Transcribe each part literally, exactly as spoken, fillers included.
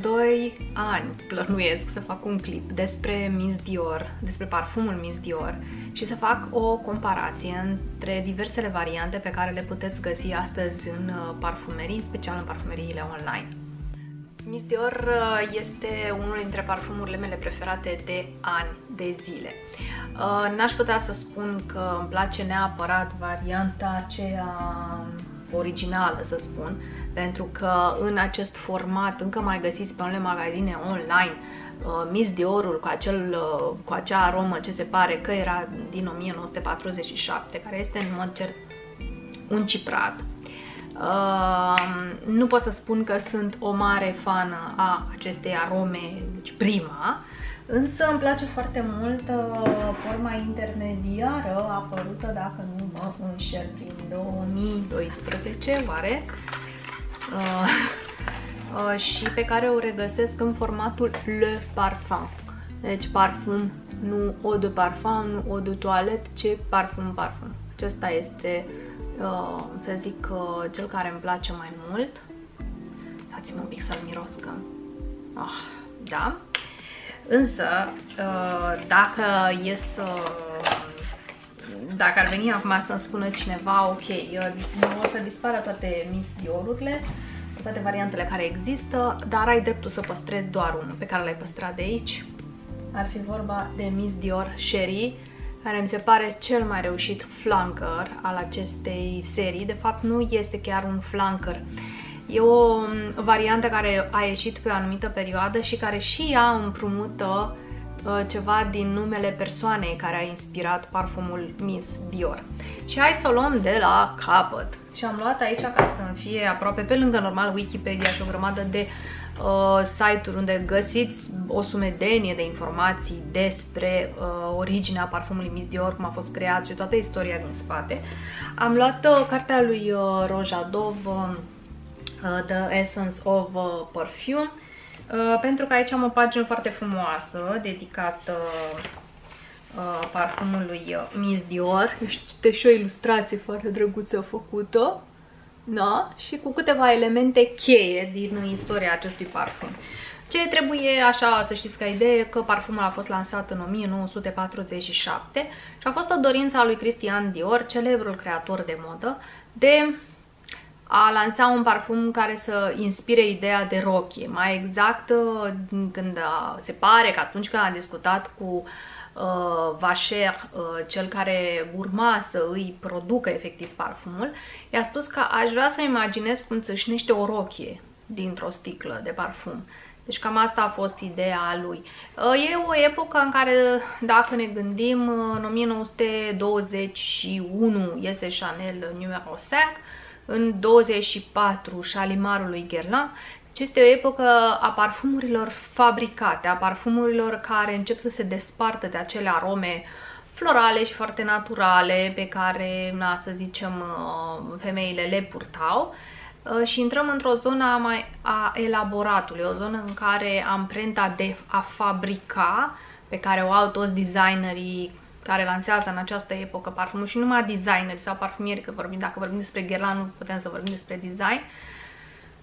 doi ani plănuiesc să fac un clip despre Miss Dior, despre parfumul Miss Dior și să fac o comparație între diversele variante pe care le puteți găsi astăzi în parfumerii, în special în parfumeriile online. Miss Dior este unul dintre parfumurile mele preferate de ani, de zile. N-aș putea să spun că îmi place neapărat varianta aceea originală, să spun, pentru că în acest format încă mai găsiți pe unele magazine online Miss Diorul cu, acel, cu acea aromă ce se pare că era din o mie nouă sute patruzeci și șapte, care este în mod cert un ciprat. Uh, nu pot să spun că sunt o mare fană a acestei arome, deci prima, însă îmi place foarte mult uh, forma intermediară apărută, dacă nu mă înșel, prin două mii doisprezece, oare? Uh, uh, și pe care o regăsesc în formatul Le Parfum. Deci parfum, nu eau de parfum, nu eau de toalet, ci parfum, parfum. Acesta este, Uh, să zic, uh, cel care îmi place mai mult. Dați-mi un pic să-l miros că... Oh, da. Însă, uh, dacă e să... Dacă ar veni acum să-mi spună cineva, ok, eu, o să dispară toate Miss Dior-urile, toate variantele care există, dar ai dreptul să păstrezi doar unul pe care l-ai păstrat de aici. Ar fi vorba de Miss Dior Cherie, care mi se pare cel mai reușit flanker al acestei serii. De fapt, nu este chiar un flanker. E o variantă care a ieșit pe o anumită perioadă și care și ea împrumută uh, ceva din numele persoanei care a inspirat parfumul Miss Dior. Și hai să o luăm de la capăt. Și am luat aici, ca să-mi fie aproape, pe lângă normal Wikipedia și o grămadă de Uh, site-uri unde găsiți o sumedenie de informații despre uh, originea parfumului Miss Dior, cum a fost creat și toată istoria din spate. Am luat uh, cartea lui uh, Rojadov, uh, The Essence of uh, Perfume, uh, pentru că aici am o pagină foarte frumoasă dedicată uh, parfumului uh, Miss Dior. Este și o ilustrație foarte drăguță făcută. Da? Și cu câteva elemente cheie din istoria acestui parfum. Ce trebuie, așa, să știți ca idee, că parfumul a fost lansat în o mie nouă sute patruzeci și șapte și a fost o dorință a lui Christian Dior, celebrul creator de modă, de a lansa un parfum care să inspire ideea de rochie. Mai exact, când a, se pare că atunci când a discutat cu Uh, Vacher, uh, cel care urma să îi producă efectiv parfumul, i-a spus că aș vrea să imaginez cum țâșnește o rochie dintr-o sticlă de parfum. Deci cam asta a fost ideea lui. Uh, e o epocă în care, dacă ne gândim, în o mie nouă sute douăzeci și unu iese Chanel numărul cinci, în douăzeci și patru Shalimarul lui Guerlain. Deci este o epocă a parfumurilor fabricate, a parfumurilor care încep să se despartă de acele arome florale și foarte naturale pe care, na, să zicem, femeile le purtau, și intrăm într-o zonă mai a elaboratului, o zonă în care amprenta de a fabrica pe care o au toți designerii care lansează în această epocă parfumul, și numai designeri sau parfumieri, că vorbim, dacă vorbim despre Guerlain, nu putem să vorbim despre design.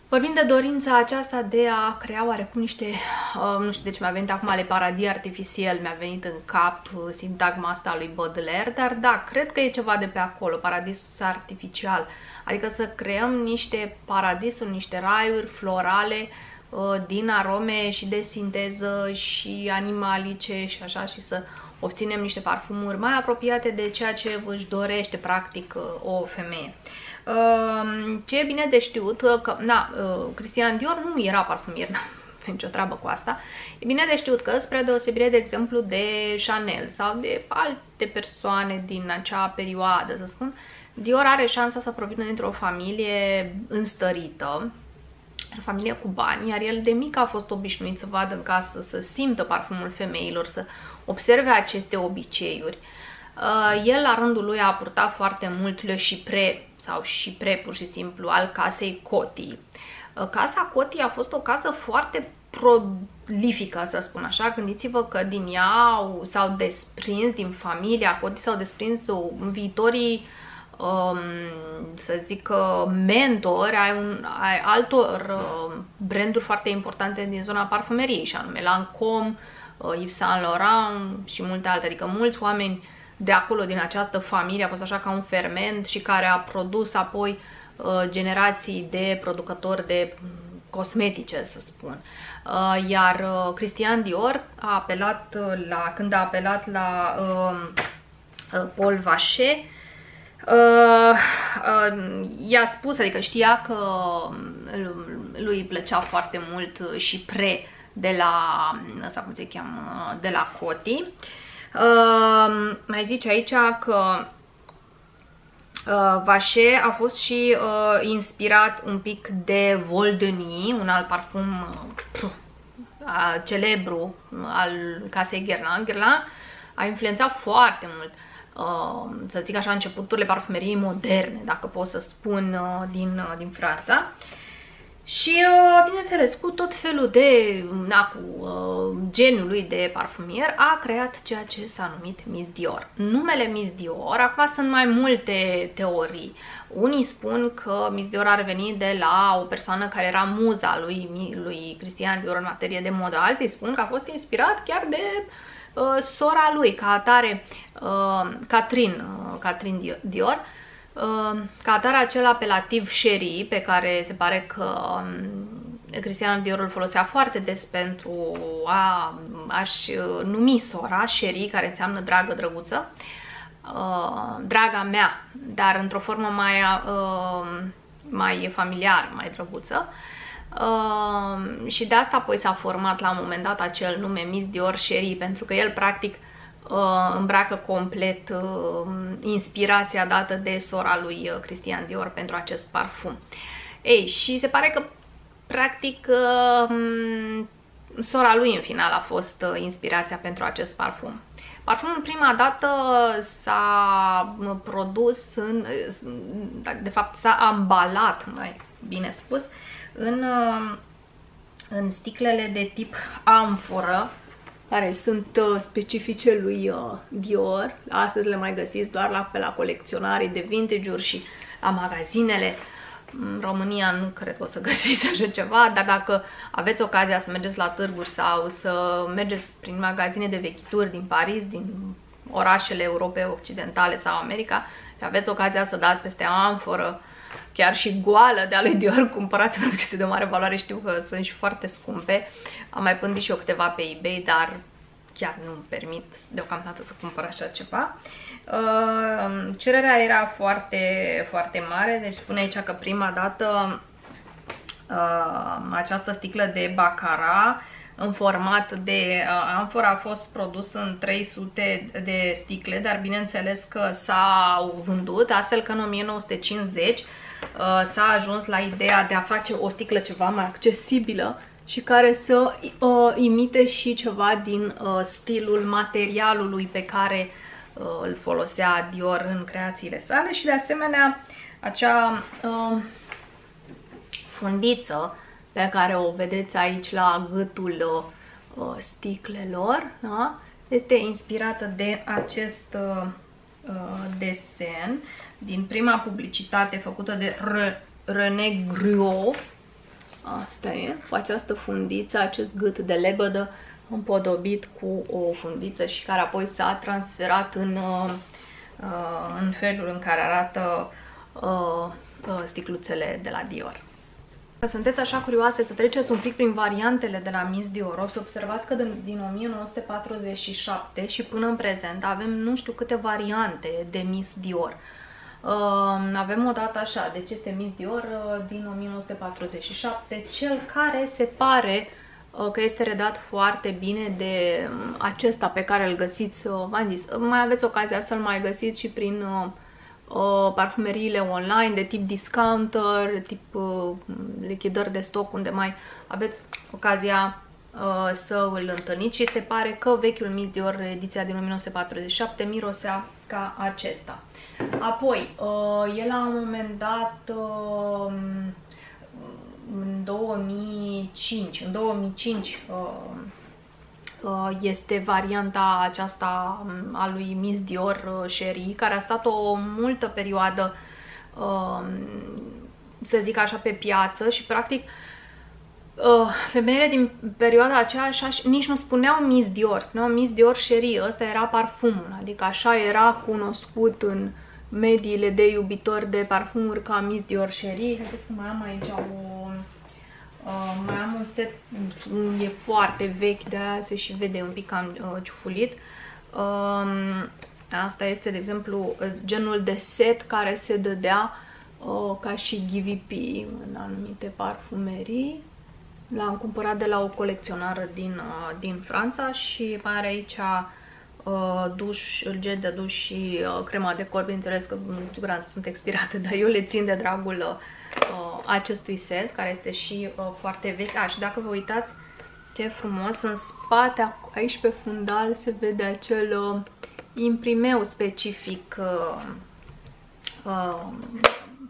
Vorbim de dorința aceasta de a crea oarecum niște, uh, nu știu de ce mi-a venit acum, ale paradis artificiel, mi-a venit în cap uh, sintagma asta lui Baudelaire, dar da, cred că e ceva de pe acolo, paradisul artificial, adică să creăm niște paradisuri, niște raiuri florale uh, din arome și de sinteză și animalice și așa, și să obținem niște parfumuri mai apropiate de ceea ce își dorește practic o femeie. Ce e bine de știut, că na, Christian Dior nu era parfumier, n-am nicio treabă cu asta. E bine de știut că, spre deosebire, de exemplu, de Chanel sau de alte persoane din acea perioadă, să spun, Dior are șansa să provină dintr-o familie înstărită, o familie cu bani, iar el de mic a fost obișnuit să vadă în casă, să simtă parfumul femeilor, să observe aceste obiceiuri. El, la rândul lui, a purtat foarte mult Le Chypre sau Chypre, pur și simplu, al casei Coty. Casa Coty a fost o casă foarte prolifică, să spun așa. Gândiți-vă că din ea s-au desprins, din familia Coty, s-au desprins viitorii să zic, mentor ai, un, ai altor branduri foarte importante din zona parfumeriei, și anume Lancome, Yves Saint Laurent și multe alte. Adică mulți oameni de acolo, din această familie, a fost așa ca un ferment și care a produs apoi generații de producători de cosmetice, să spun. Iar Christian Dior a apelat la, când a apelat la Paul Vacher, Uh, uh, i-a spus, adică știa că lui îi plăcea foarte mult și pre de la, sau cum se cheamă, de la Coty. Uh, mai zice aici că uh, Vacher a fost și uh, inspirat un pic de Vol de Nuit, un alt parfum uh, uh, celebru al casei Guerlain. Guerlain a influențat foarte mult, să zic așa, începuturile parfumeriei moderne, dacă pot să spun, din, din Franța. Și, bineînțeles, cu tot felul de, na, cu genul lui de parfumier, a creat ceea ce s-a numit Miss Dior. Numele Miss Dior, acum sunt mai multe teorii. Unii spun că Miss Dior ar veni de la o persoană care era muza lui, lui Christian Dior în materie de modă. Alții spun că a fost inspirat chiar de sora lui, ca atare, uh, Catherine, uh, Catherine Dior, uh, ca atare acel apelativ Cherie, pe care se pare că um, Christian Dior îl folosea foarte des pentru a, a-și uh, numi sora Cherie, care înseamnă dragă, drăguță, uh, draga mea, dar într-o formă mai, uh, mai familiară, mai drăguță. Uh, și de asta apoi s-a format la un moment dat acel nume Miss Dior Cherie, pentru că el practic uh, îmbracă complet uh, inspirația dată de sora lui Christian Dior pentru acest parfum. Ei, și se pare că practic uh, sora lui în final a fost uh, inspirația pentru acest parfum. Parfumul prima dată s-a produs în, de fapt s-a ambalat, mai bine spus, În, în sticlele de tip amforă, care sunt specifice lui Dior. Astăzi le mai găsiți doar la, pe la colecționarii de vintage-uri și la magazinele. În România nu cred că o să găsiți așa ceva, dar dacă aveți ocazia să mergeți la târguri sau să mergeți prin magazine de vechituri din Paris, din orașele Europei Occidentale sau America, și aveți ocazia să dați peste amforă, chiar și goală, de-a lui Dior, cumpărați, pentru că este de o mare valoare. Știu că sunt și foarte scumpe. Am mai pândit și eu câteva pe eBay, dar chiar nu-mi permit deocamdată să cumpăr așa ceva. Uh, cererea era foarte, foarte mare, deci spune aici că prima dată uh, această sticlă de Baccarat în format de uh, amforă a fost produs în trei sute de sticle, dar bineînțeles că s-au vândut, astfel că în o mie nouă sute cincizeci s-a ajuns la ideea de a face o sticlă ceva mai accesibilă și care să uh, imite și ceva din uh, stilul materialului pe care uh, îl folosea Dior în creațiile sale, și de asemenea acea uh, fundiță pe care o vedeți aici la gâtul uh, sticlelor, da? Este inspirată de acest uh, desen din prima publicitate făcută de René Gruau. Asta e, cu această fundiță, acest gât de lebădă împodobit cu o fundiță și care apoi s-a transferat în, în felul în care arată sticluțele de la Dior. Sunteți așa curioase să treceți un pic prin variantele de la Miss Dior, o să observați că din o mie nouă sute patruzeci și șapte și până în prezent avem nu știu câte variante de Miss Dior. Avem o dată așa, deci este Miss Dior din o mie nouă sute patruzeci și șapte, cel care se pare că este redat foarte bine de acesta pe care îl găsiți, v-am zis, mai aveți ocazia să-l mai găsiți și prin parfumeriile online de tip discounter, tip lichidări de stoc, unde mai aveți ocazia să îl întâlniți, și se pare că vechiul Miss Dior, ediția din o mie nouă sute patruzeci și șapte, mirosea ca acesta. Apoi, el la un moment dat, în două mii cinci, în două mii cinci este varianta aceasta a lui Miss Dior Cherie, care a stat o multă perioadă, să zic așa, pe piață și practic femeile din perioada aceea așa, nici nu spuneau Miss Dior, spuneau Miss Dior Cherie, ăsta era parfumul, adică așa era cunoscut în mediile de iubitori de parfumuri ca Miss Dior Cherie. Haideți să mai am aici o... Uh, mai am un set, e foarte vechi, de-aia se și vede un pic cam uh, ciufulit. Uh, asta este, de exemplu, genul de set care se dădea uh, ca și G V P în anumite parfumerii. L-am cumpărat de la o colecționară din, uh, din Franța și mai are aici uh, duș, gel de duș și uh, crema de corp. Bineînțeles că cu siguranță sunt expirate, dar eu le țin de dragul uh, acestui set, care este și uh, foarte vechi. A, și dacă vă uitați ce frumos, în spate, aici pe fundal, se vede acel uh, imprimeu specific uh, uh,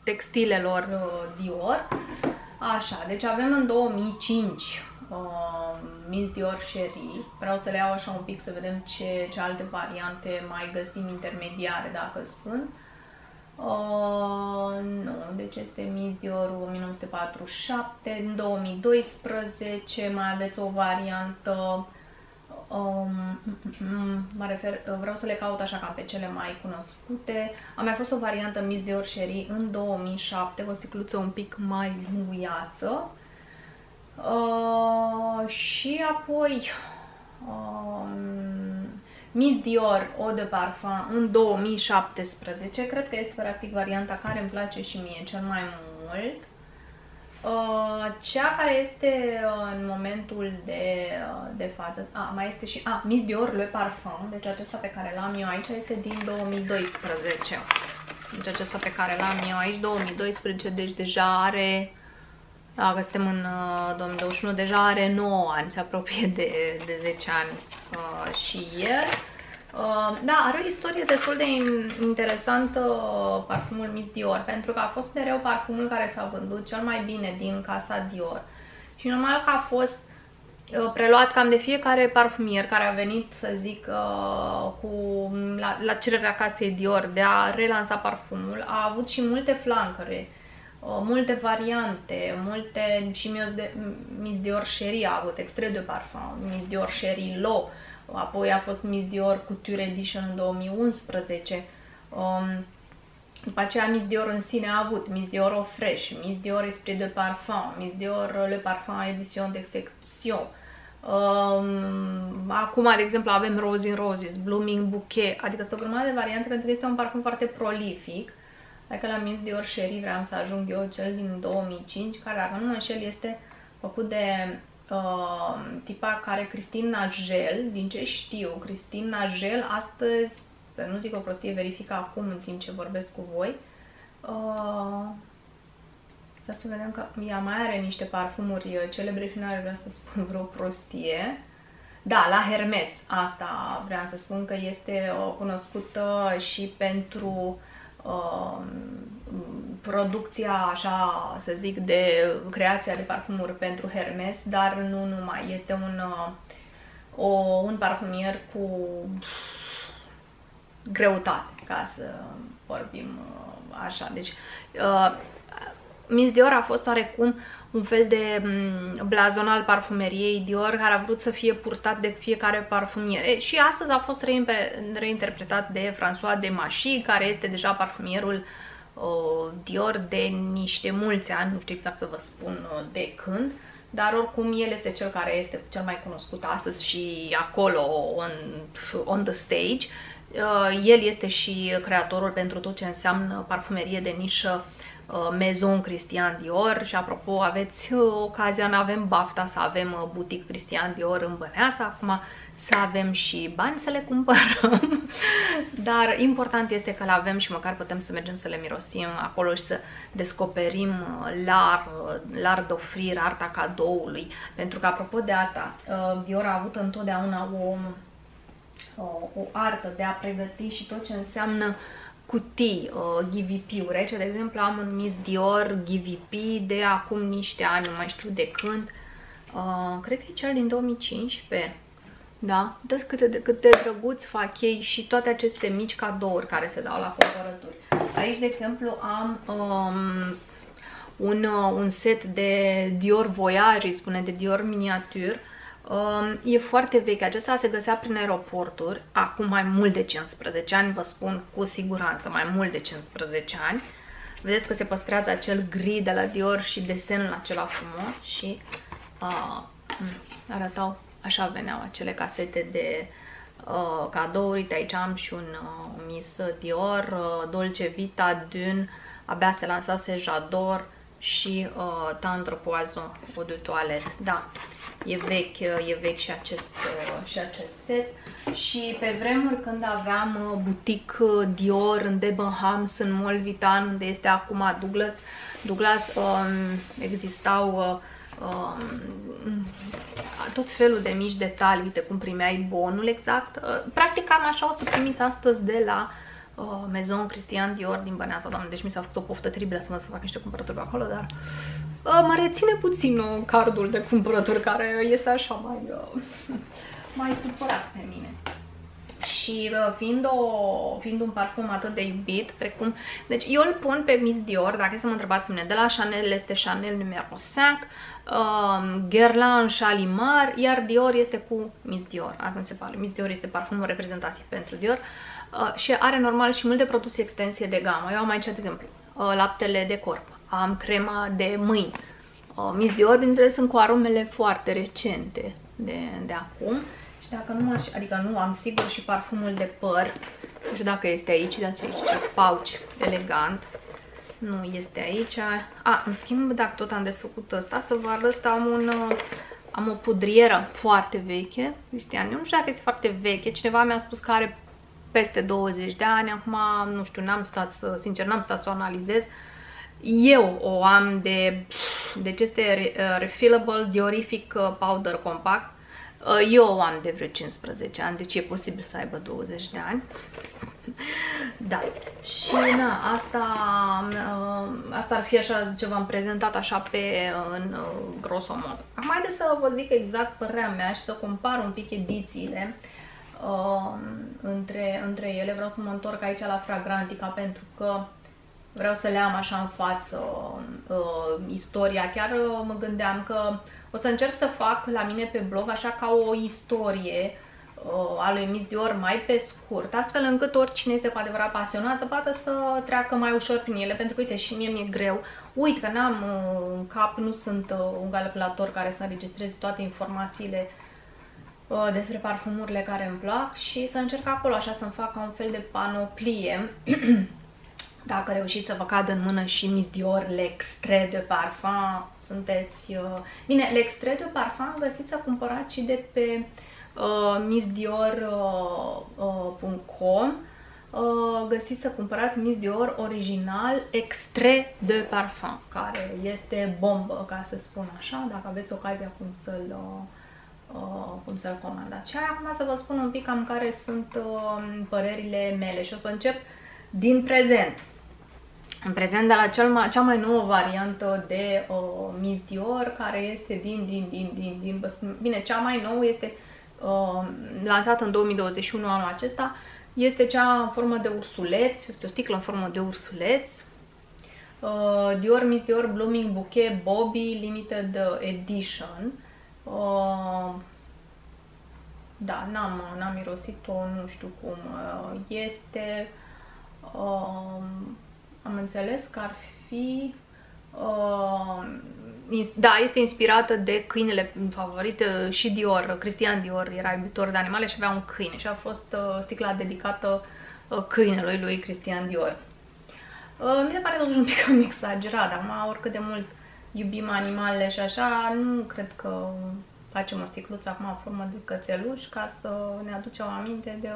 textilelor uh, Dior. Așa, deci avem în două mii cinci uh, Miss Dior Cherie. Vreau să le iau așa un pic să vedem ce, ce alte variante mai găsim intermediare, dacă sunt. Uh, nu, deci este Miss Dior o mie nouă sute patruzeci și șapte. În două mii doisprezece mai aveți o variantă, um, mă refer, vreau să le caut așa ca pe cele mai cunoscute. A mai fost o variantă Miss Dior Cherie în două mii șapte, cu o sticluță un pic mai lunguiață. Uh, și apoi um, Miss Dior Eau de Parfum în două mii șaptesprezece, cred că este practic varianta care îmi place și mie cel mai mult. Cea care este în momentul de, de față, a, mai este și a, Miss Dior Le Parfum, deci acesta pe care l-am eu aici este din două mii doisprezece. Deci acesta pe care l-am eu aici, două mii doisprezece, deci deja are, dacă suntem în două mii douăzeci și unu, deja are nouă ani, se apropie de, de zece ani uh, și el. Uh, da, are o istorie destul de interesantă parfumul Miss Dior, pentru că a fost mereu parfumul care s-a vândut cel mai bine din casa Dior. Și normal că a fost uh, preluat cam de fiecare parfumier care a venit, să zic, uh, cu, la, la cererea casei Dior de a relansa parfumul. A avut și multe flancăre, multe variante, multe, și Miss Dior Cherie a avut Extrait de Parfum, Miss Dior Cherie Low, apoi a fost Miss Dior Couture Edition în două mii unsprezece, după aceea Miss Dior în sine a avut Miss Dior Eau Fresh, Miss Dior Esprit de Parfum, Miss Dior Le Parfum Edition d'Exception. Acum, de exemplu, avem Rose in Roses, Blooming Bouquet, adică este o grămadă de variante pentru că este un parfum foarte prolific. Dacă la Miss Dior Cherie vreau să ajung eu, cel din două mii cinci, care, dacă nu mă înșel, este făcut de uh, tipa care, Christine Nagel, din ce știu, Christine Nagel, astăzi, să nu zic o prostie, verifică acum în timp ce vorbesc cu voi. Uh, să vedem că ea mai are niște parfumuri celebre și nu ar vrea să spun vreo prostie. Da, la Hermes, asta vreau să spun că este cunoscută și pentru Uh, producția, așa să zic, de creația de parfumuri pentru Hermes, dar nu numai. Este un, uh, o, un parfumier cu greutate, ca să vorbim uh, așa. Deci, uh, Miss Dior a fost oarecum un fel de um, blazon al parfumeriei Dior, care a vrut să fie purtat de fiecare parfumier. E, și astăzi a fost reinterpretat de François Demachy, care este deja parfumierul uh, Dior de niște mulți ani, nu știu exact să vă spun uh, de când, dar oricum el este cel care este cel mai cunoscut astăzi și acolo, on, on the stage. Uh, el este și creatorul pentru tot ce înseamnă parfumerie de nișă Maison Christian Dior și, apropo, aveți ocazia, n-avem BAFTA, să avem butic Christian Dior în Băneasa, acum să avem și bani să le cumpărăm, dar important este că le avem și măcar putem să mergem să le mirosim acolo și să descoperim l'art d'offrir, arta cadoului, pentru că, apropo de asta, Dior a avut întotdeauna o, o, o artă de a pregăti și tot ce înseamnă cutii, uh, G V P-uri. Aici, de exemplu, am un Miss Dior G V P de acum niște ani, nu mai știu de când. Uh, cred că e cel din două mii cincisprezece. Da? Dă-ți câte de câte drăguți fac ei și toate aceste mici cadouri care se dau la cumpărături. Aici, de exemplu, am um, un, un set de Dior Voyage, îi spune, de Dior Miniature. Um, e foarte vechi. Acesta se găsea prin aeroporturi acum mai mult de cincisprezece ani, vă spun cu siguranță, mai mult de cincisprezece ani. Vedeți că se păstrează acel gri de la Dior și desenul acela frumos și uh, arătau, așa veneau acele casete de uh, cadouri. Aici am și un uh, Miss Dior, uh, Dolce Vita, Dune, abia se lansase J'adore și uh, Tendre Poison, o de toalet. Da, e vechi, e vechi și acest, uh, și acest set. Și pe vremuri când aveam uh, butic uh, Dior în Debenhams, în Molvitan, unde este acum Douglas, Douglas um, existau uh, Uh, tot felul de mici detalii, uite cum primeai bonul exact. Uh, practic cam așa o să primiți astăzi de la uh, Maison Christian Dior din Băneasa, doamne, deci mi s-a făcut o poftă teribilă să mă să fac niște cumpărături acolo, dar uh, mă reține puțin uh, cardul de cumpărături care este așa mai, uh, mai supărat pe mine. Și uh, fiind, o, fiind un parfum atât de iubit, precum... Deci eu îl pun pe Miss Dior, dacă să mă întrebați pe mine, de la Chanel este Chanel numărul cinci, uh, Guerlain, Shalimar, iar Dior este cu Miss Dior. Atunci se pare, Miss Dior este parfumul reprezentativ pentru Dior uh, și are normal și multe produse extensie de gamă. Eu am aici, de exemplu, uh, laptele de corp, am crema de mâini. Uh, Miss Dior, bineînțeles, sunt cu aromele foarte recente de, de acum. Dacă nu aș, adică nu, am sigur și parfumul de păr. Nu știu dacă este aici, dați aici ce pouch elegant. Nu este aici. A, în schimb, dacă tot am desfăcut ăsta, să vă arăt, am, un, am o pudrieră foarte veche. Cristian, eu nu știu dacă este foarte veche. Cineva mi-a spus că are peste douăzeci de ani. Acum, nu știu, n-am stat să, sincer, n-am stat să o analizez. Eu o am de, deci este refillable Diorific Powder Compact. Eu am de vreo cincisprezece ani, deci e posibil să aibă douăzeci de ani. Da. Și na, asta, asta ar fi așa ce v-am prezentat așa pe în grosomod. Acum haideți să vă zic exact părerea mea și să compar un pic edițiile uh, între, între ele. Vreau să mă întorc aici la Fragrantica pentru că vreau să le am așa în față uh, istoria. Chiar uh, mă gândeam că o să încerc să fac la mine pe blog așa ca o istorie uh, a lui Miss Dior mai pe scurt, astfel încât oricine este cu adevărat pasionat să poată să treacă mai ușor prin ele, pentru că uite și mie mi-e greu. Uit că n-am uh, în cap, nu sunt uh, un calculator care să înregistreze toate informațiile uh, despre parfumurile care îmi plac și să încerc acolo așa să-mi fac un fel de panoplie. Dacă reușiți să vă cadă în mână și Miss Dior L'Extrait de Parfum, sunteți... Uh... Bine, L'Extrait de Parfum găsiți să cumpărați și de pe uh, miss dior punct com. Uh, uh, găsiți să cumpărați Miss Dior original Extrait de Parfum, care este bombă, ca să spun așa, dacă aveți ocazia cum să-l uh, uh, cum să-l comandați. Și acum să vă spun un pic cam care sunt uh, părerile mele și o să încep din prezent. În prezent de la cel mai, cea mai nouă variantă de uh, Miss Dior, care este din, din, din, din, din, bine, cea mai nouă este uh, lansată în două mii douăzeci și unu, anul acesta, este cea în formă de ursuleț, este o sticlă în formă de ursuleț. Uh, Dior Miss Dior Blooming Bouquet Bobby Limited Edition. Uh, da, n-am, n-am mirosit-o, nu știu cum uh, este. Uh, am înțeles că ar fi... Uh, da, este inspirată de câinele favorite și Dior. Christian Dior era iubitor de animale și avea un câine și a fost uh, sticla dedicată uh, câinelui lui Christian Dior. Uh, mi se pare totuși un pic cam exagerat, dar oricât de mult iubim animalele și așa, nu cred că facem o sticluță acum în formă de cățeluș ca să ne aducem aminte de,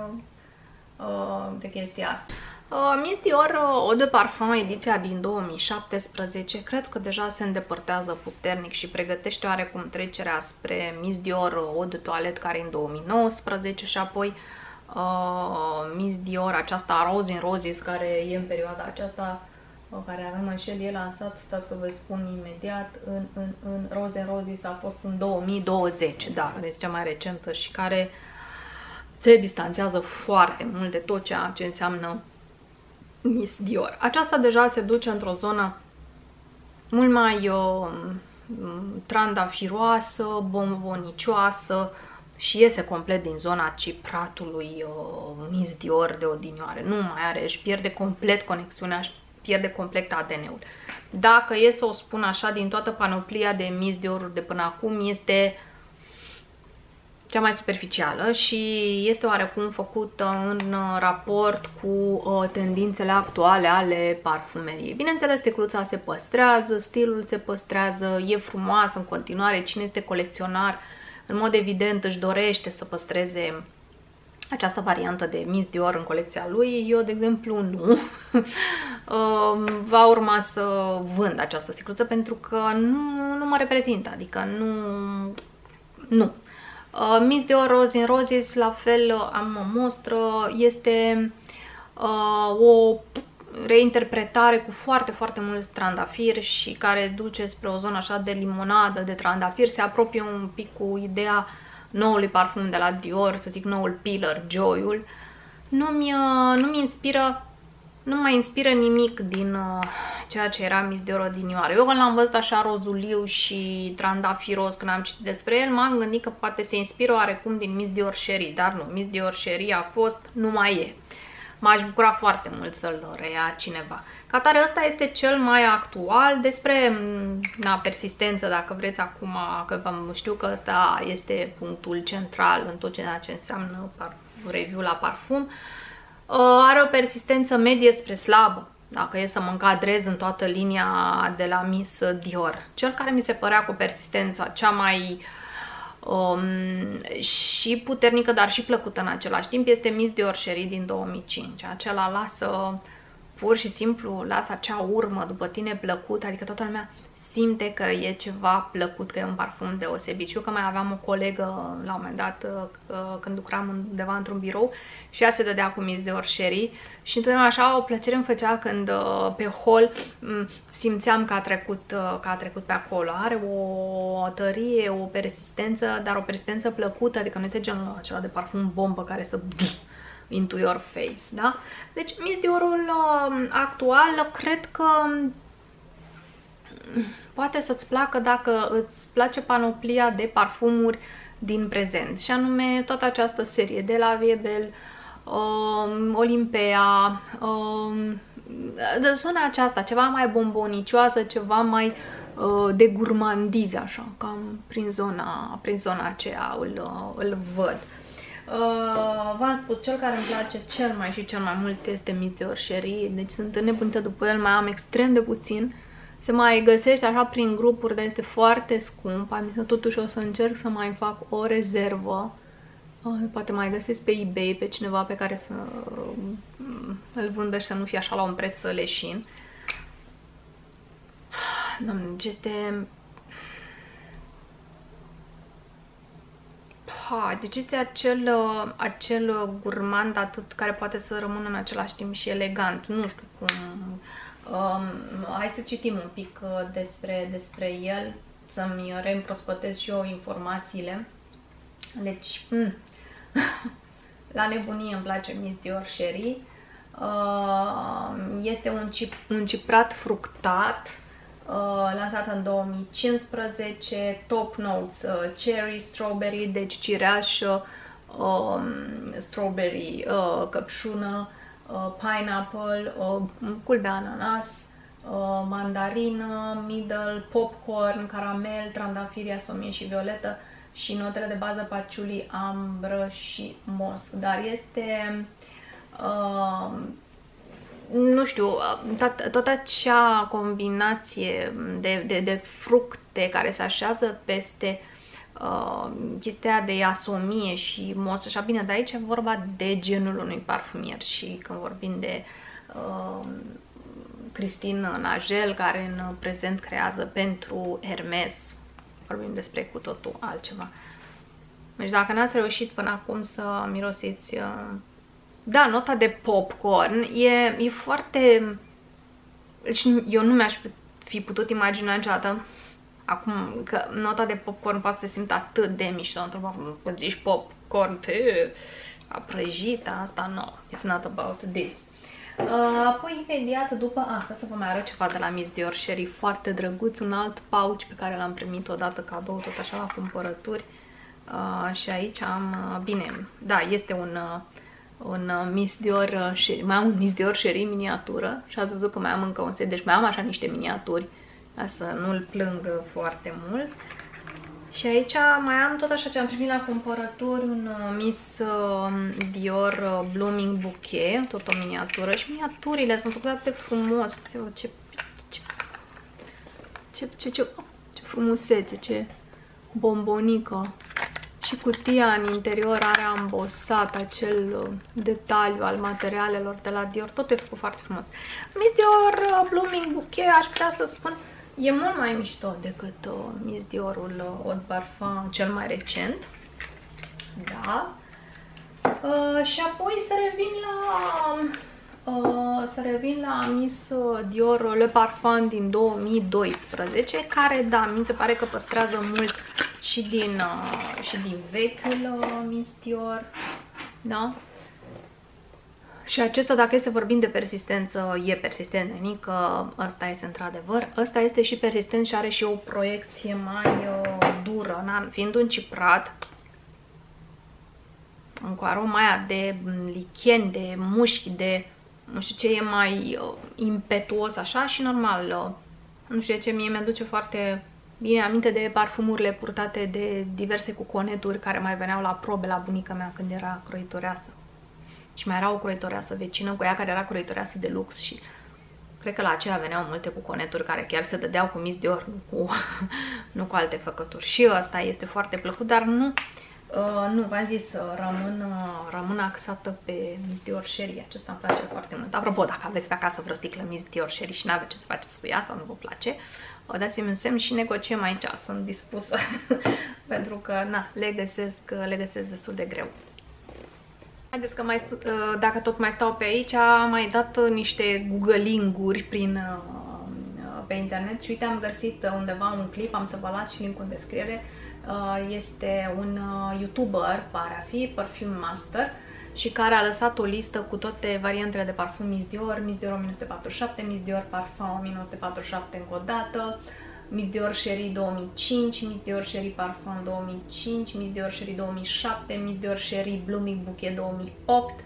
uh, de chestia asta. Uh, Miss Dior Eau de Parfum, ediția din două mii șaptesprezece, cred că deja se îndepărtează puternic și pregătește oarecum trecerea spre Miss Dior Eau de Toalet, care e în două mii nouăsprezece, și apoi uh, Miss Dior aceasta Rose in Roses, care e în perioada aceasta pe care avem în șel, e lansat, stați să vă spun imediat, în, în, în Rose Roses a fost în două mii douăzeci, da, este cea mai recentă și care se distanțează foarte mult de tot ceea ce înseamnă Miss Dior. Aceasta deja se duce într-o zonă mult mai uh, trandafiroasă, bombonicioasă și iese complet din zona cipratului uh, Miss Dior de odinioare. Nu mai are, își pierde complet conexiunea, își pierde complet A D N-ul. Dacă e să o spun așa, din toată panoplia de Miss Dior de până acum, este cea mai superficială și este oarecum făcută în raport cu tendințele actuale ale parfumeriei. Bineînțeles, tecluța se păstrează, stilul se păstrează, e frumoasă în continuare. Cine este colecționar, în mod evident, își dorește să păstreze această variantă de Miss Dior în colecția lui. Eu, de exemplu, nu. Va urma să vând această sticluță pentru că nu, nu mă reprezintă, adică nu... nu. Uh, Miss Dior Rose in Roses, la fel am o mostră, este uh, o reinterpretare cu foarte, foarte mulți trandafiri și care duce spre o zonă așa de limonadă, de trandafiri, se apropie un pic cu ideea noului parfum de la Dior, să zic noul Pillar, Joy-ul. Nu-mi uh, nu-mi inspiră, nu mai inspiră nimic din uh, ceea ce era Miss Dior odinioară. Eu când l-am văzut așa rozuliu și trandafiros când am citit despre el, m-am gândit că poate se inspiră oarecum din Miss Dior Cherie, dar nu, Miss Dior Cherie a fost, nu mai e. M-aș bucura foarte mult să-l reia cineva. Ca tare, ăsta este cel mai actual. Despre na, persistență, dacă vreți acum, că știu că ăsta este punctul central în tot ceea ce înseamnă review la parfum. Are o persistență medie spre slabă, dacă e să mă încadrez în toată linia de la Miss Dior. Cel care mi se părea cu persistența cea mai um, și puternică, dar și plăcută în același timp, este Miss Dior Cherie din două mii cinci. Acela lasă, pur și simplu, lasă acea urmă după tine plăcută, adică toată lumea simte că e ceva plăcut, că e un parfum deosebit. Și eu că mai aveam o colegă la un moment dat când lucram undeva într-un birou și ea se dădea cu Miss Dior Cherie și întotdeauna așa o plăcere îmi făcea când pe hol simțeam că a trecut, că a trecut pe acolo. Are o tărie, o persistență, dar o persistență plăcută, adică nu este genul acela de parfum bombă care să... into your face, da? Deci Miss Diorul actual cred că poate să-ți placă dacă îți place panoplia de parfumuri din prezent și anume toată această serie de la Viebel, um, Olimpea, um, de zona aceasta, ceva mai bombonicioasă, ceva mai uh, de gurmandiz, așa, cam prin zona, prin zona aceea îl, îl văd. Uh, V-am spus, cel care îmi place cel mai și cel mai mult este Miss Dior Cherie, deci sunt înnebunită după el, mai am extrem de puțin. Se mai găsește așa prin grupuri, dar este foarte scump. Am zis, totuși o să încerc să mai fac o rezervă. Poate mai găsesc pe eBay pe cineva pe care să îl vândă și să nu fie așa la un preț leșin. Doamne, deci este... Ha, deci este acel, acel gurmand atât care poate să rămână în același timp și elegant. Nu știu cum... Um, hai să citim un pic uh, despre, despre el, să-mi reîmprospătez și eu informațiile. Deci, mm. La nebunie îmi place Miss Dior Cherie. Uh, este un, cip, un ciprat fructat, uh, lansat în două mii cincisprezece, top notes, uh, cherry, strawberry, deci cireașă, uh, strawberry, uh, căpșună, pineapple, culbea ananas, mandarină, middle, popcorn, caramel, trandafiri, asomie și violetă și notele de bază paciuli, ambră și mosc. Dar este, uh, nu știu, toată acea combinație de, de, de fructe care se așează peste Uh, chestia de asomie și mos, așa bine, dar aici e vorba de genul unui parfumier și când vorbim de uh, Christine Nagel, care în prezent creează pentru Hermes, vorbim despre cu totul altceva. Deci dacă n-ați reușit până acum să mirosiți uh... da, nota de popcorn e, e foarte Deci eu nu mi-aș fi putut imagina niciodată acum că nota de popcorn poate să se simtă atât de mișto într-o parfumă. Când zici popcorn pe a prăjit, asta nu. No. It's not about this. Uh, apoi imediat după, ah, să vă mai arăt ceva de la Miss Dior Cherie, foarte drăguț, un alt pouch pe care l-am primit odată cadou, tot așa la cumpărături. Uh, și aici am, uh, bine, da, este un, uh, un Miss Dior Cherie, mai am un Miss Dior Cherie miniatură și ați văzut că mai am încă un set, deci mai am așa niște miniaturi, ca să nu-l plâng foarte mult. Și aici mai am tot așa ce am primit la cumpărături, un Miss Dior Blooming Bouquet, tot o miniatură. Și miniaturile sunt făcute atât de frumos. Uite-vă ce, ce, ce, ce, ce, ce frumusețe, ce bombonică. Și cutia în interior are ambosat acel detaliu al materialelor de la Dior. Tot e făcut foarte frumos. Miss Dior Blooming Bouquet, aș putea să spun, e mult mai mișto decât uh, Miss Diorul uh, Eau de Parfum cel mai recent. Da. Uh, și apoi să revin la uh, să revin la Miss Dior Le Parfum din două mii doisprezece, care, da, mi se pare că păstrează mult și din uh, și din vechiul uh, Miss Dior. Da. Și acesta, dacă este vorbind de persistență, e persistent, nenică, ăsta este într-adevăr. Ăsta este și persistent și are și o proiecție mai uh, dură, na? Fiind un ciprat, un cu aroma aia de lichen, de mușchi, de nu știu ce, e mai uh, impetuos așa și normal. Uh, nu știu ce, mie mi-aduce foarte bine aminte de parfumurile purtate de diverse cuconeturi care mai veneau la probe la bunica mea când era croitoreasă. Și mai era o croitoreasă vecină cu ea care era croitoreasă de lux și cred că la aceea veneau multe cuconeturi care chiar se dădeau cu Miss Dior, nu cu, nu cu alte făcături. Și ăsta este foarte plăcut, dar nu, uh, nu v-am zis, rămân, rămân axată pe Miss Dior Cherie. Acesta îmi place foarte mult. Apropo, dacă aveți pe acasă vreo sticlă Miss Dior Cherie și n-aveți ce să faceți cu ea sau nu vă place, o dați-mi un semn și negociem aici, sunt dispusă, pentru că na, le găsesc, le găsesc destul de greu. Haideți că mai, dacă tot mai stau pe aici, am mai dat niște googling-uri prin, pe internet și uite, am găsit undeva un clip, am să vă las și link-ul în descriere. Este un youtuber, pare a fi, Perfume Master, și care a lăsat o listă cu toate variantele de parfum Miss Dior, Miss Dior o mie nouă sute patruzeci și șapte, Miss Dior Parfum o mie nouă sute patruzeci și șapte încă o dată, Miss Dior Cherie două mii cinci, Miss Dior Cherie Parfum două mii cinci, Miss Dior Cherie două mii șapte, Miss Dior Cherie Blooming Bouquet două mii opt,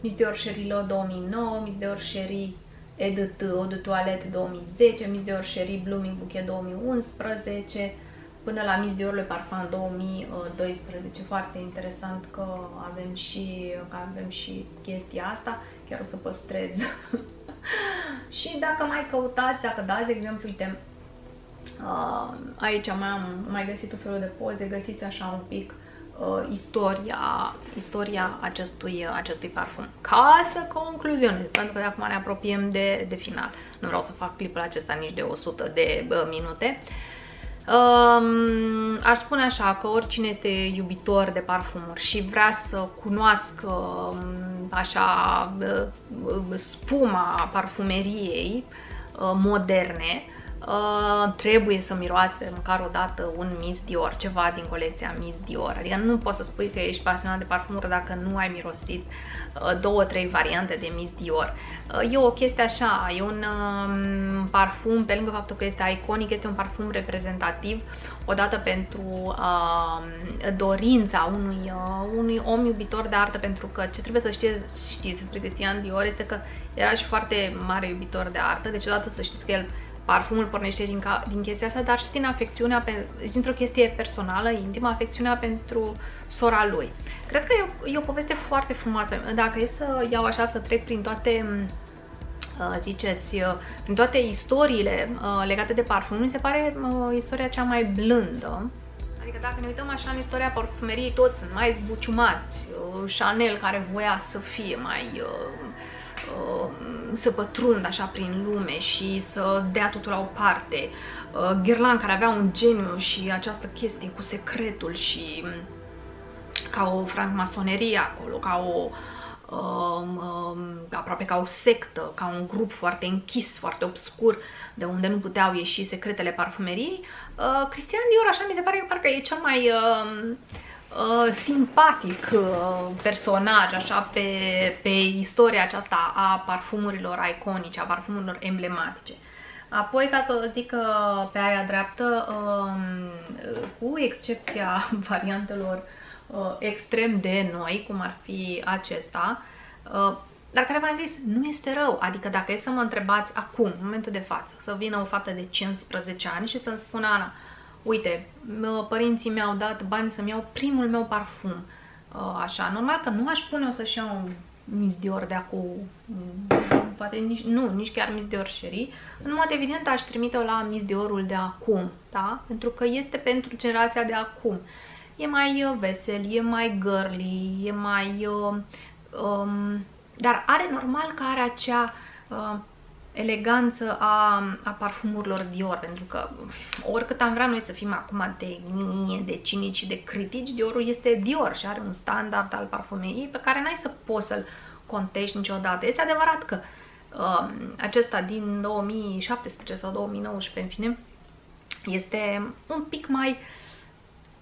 Miss Dior Cherie L'Eau două mii nouă, Miss Dior Cherie Edit Eau de Toilette două mii zece, Miss Dior Cherie Blooming Bouquet două mii unsprezece, până la Miss Dior Le Parfum două mii doisprezece. Foarte interesant că avem și, că avem și chestia asta, chiar o să păstrez. Și dacă mai căutați, dacă dați, de exemplu, uite, Uh, aici mai am mai găsit un felul de poze, găsiți așa un pic uh, istoria, istoria acestui, uh, acestui parfum. Ca să concluzionez, pentru că de acum ne apropiem de, de final. Nu vreau să fac clipul acesta nici de o sută de uh, minute. Uh, aș spune așa că oricine este iubitor de parfumuri și vrea să cunoască uh, așa uh, spuma parfumeriei uh, moderne, Uh, trebuie să miroase măcar o dată un Miss Dior, ceva din colecția Miss Dior. Adică nu poți să spui că ești pasionat de parfumuri dacă nu ai mirosit uh, două, trei variante de Miss Dior. Uh, e o chestie așa, e un uh, parfum, pe lângă faptul că este iconic, este un parfum reprezentativ, odată pentru uh, dorința unui, uh, unui om iubitor de artă, pentru că ce trebuie să știți, știți despre Christian Dior este că era și foarte mare iubitor de artă, deci odată să știți că el parfumul pornește din, ca, din chestia asta, dar și din afecțiunea, dintr-o chestie personală, intimă, afecțiunea pentru sora lui. Cred că e o, e o poveste foarte frumoasă. Dacă e să iau așa, să trec prin toate, ziceți, prin toate istoriile legate de parfum, mi se pare istoria cea mai blândă. Adică dacă ne uităm așa în istoria parfumeriei, toți sunt mai zbuciumați. Chanel, care voia să fie mai... să pătrund așa prin lume și să dea totul la o parte. Guerlain, care avea un geniu și această chestie cu secretul și ca o francmasonerie acolo, ca o um, um, aproape ca o sectă, ca un grup foarte închis, foarte obscur, de unde nu puteau ieși secretele parfumeriei, uh, Christian Dior așa mi se pare că parcă e cel mai uh, uh, simpatic uh, personaj așa pe, pe istoria aceasta a parfumurilor iconice, a parfumurilor emblematice. Apoi, ca să o zic pe aia dreaptă, cu excepția variantelor extrem de noi, cum ar fi acesta, dar care v-am zis, nu este rău. Adică dacă e să mă întrebați acum, în momentul de față, să vină o fată de cincisprezece ani și să-mi spună: Ana, uite, părinții mi-au dat bani să-mi iau primul meu parfum, așa, normal că nu aș pune o să-și iau un Miss Dior de acum, poate nici, nu, nici chiar Miss Dior Cherie. În mod evident aș trimite-o la Miss Diorul de acum, da? Pentru că este pentru generația de acum. E mai vesel, e mai girly, e mai... Um, dar are normal că are acea uh, eleganță a, a parfumurilor Dior, pentru că oricât am vrea noi să fim acum de mie, de cinici și de critici, Diorul este Dior și are un standard al parfumeriei pe care n-ai să poți să-l contești niciodată. Este adevărat că uh, acesta din două mii șaptesprezece sau două mii nouăsprezece, în fine, este un pic mai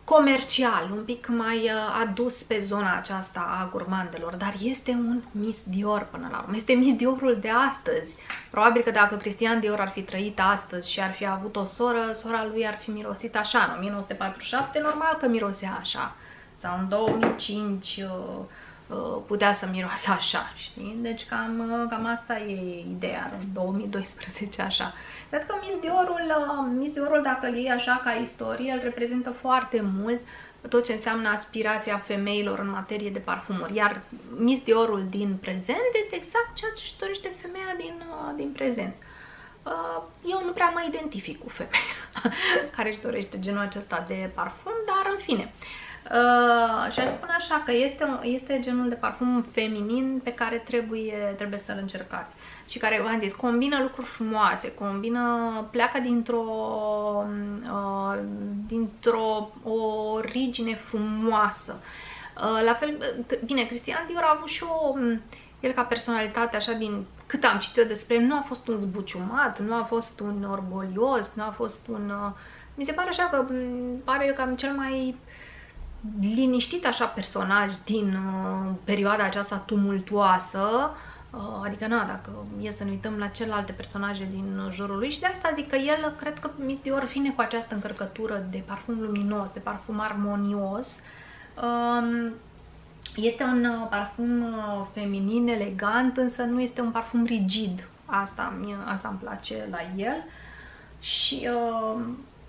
comercial, un pic mai uh, adus pe zona aceasta a gurmandelor, dar este un Miss Dior până la urmă. Este Miss Diorul de astăzi. Probabil că dacă Christian Dior ar fi trăit astăzi și ar fi avut o soră, sora lui ar fi mirosit așa. În o mie nouă sute patruzeci și șapte, normal că mirosea așa. Sau în două mii cinci... Uh, putea să miroase așa, știi? Deci cam, cam asta e ideea, în două mii doisprezece așa. Cred că Miss Diorul, Miss Diorul, dacă îl iei așa ca istorie, îl reprezintă foarte mult tot ce înseamnă aspirația femeilor în materie de parfumuri. Iar Miss Diorul din prezent este exact ceea ce își dorește femeia din, din prezent. Eu nu prea mă identific cu femeia care își dorește genul acesta de parfum, dar în fine... Uh, și aș spune așa că este, este genul de parfum feminin pe care trebuie, trebuie să-l încercați și care, v-am zis, combină lucruri frumoase, combină, pleacă dintr-o uh, dintr-o origine frumoasă. Uh, la fel, bine, Christian Dior a avut și o, el ca personalitate, așa, din cât am citit eu despre el, nu a fost un zbuciumat, nu a fost un orgolios, nu a fost un... Uh, mi se pare așa că pare cam cel mai liniștit așa personaj din uh, perioada aceasta tumultuoasă, uh, adică na, dacă e să ne uităm la celelalte personaje din uh, jurul lui, și de asta zic că el, cred că Miss Dior vine cu această încărcătură de parfum luminos, de parfum armonios. Uh, este un uh, parfum uh, feminin, elegant, însă nu este un parfum rigid. Asta, mie, asta îmi place la el și... Uh,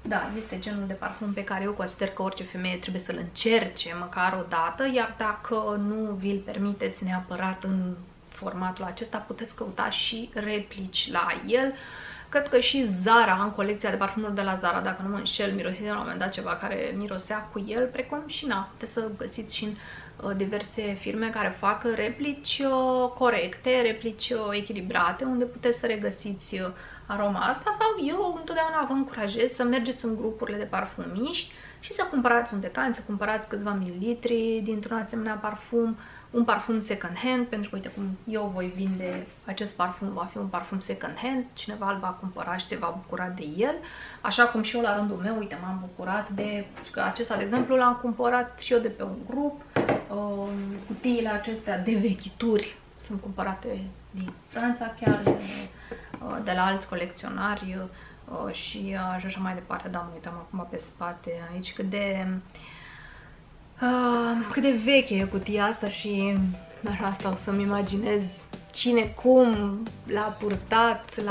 Da, este genul de parfum pe care eu consider că orice femeie trebuie să-l încerce măcar o dată, iar dacă nu vi-l permiteți neapărat în formatul acesta, puteți căuta și replici la el. Cred că și Zara, în colecția de parfumuri de la Zara, dacă nu mă înșel, mirosea la un moment dat ceva care mirosea cu el, precum și, na, puteți să găsiți și în diverse firme care fac replici corecte, replici echilibrate, unde puteți să regăsiți aroma asta, sau eu întotdeauna vă încurajez să mergeți în grupurile de parfumiști și să cumpărați un decan, să cumpărați câțiva mililitri dintr-un asemenea parfum, un parfum second hand, pentru că uite cum eu voi vinde acest parfum, va fi un parfum second hand, cineva îl va cumpăra și se va bucura de el, așa cum și eu la rândul meu, uite, m-am bucurat de, că acesta, de exemplu, l-am cumpărat și eu de pe un grup, cutiile acestea de vechituri sunt cumpărate din Franța chiar, de la alți colecționari și așa mai departe. Da, mă uitam acum pe spate aici cât de uh, cât de veche e cutia asta și așa stau să-mi imaginez cine cum l-a purtat,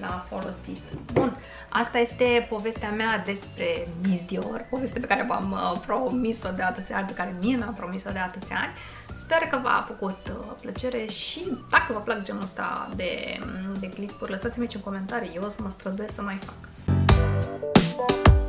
l-a folosit. Bun, asta este povestea mea despre Miss Dior, poveste pe care v-am promis-o de atâția ani, pe care mie mi-a promis-o de atâția ani. Sper că v-a făcut plăcere și dacă vă plac genul ăsta de, de clipuri, lăsați-mi aici în comentarii, eu o să mă străduiesc să mai fac.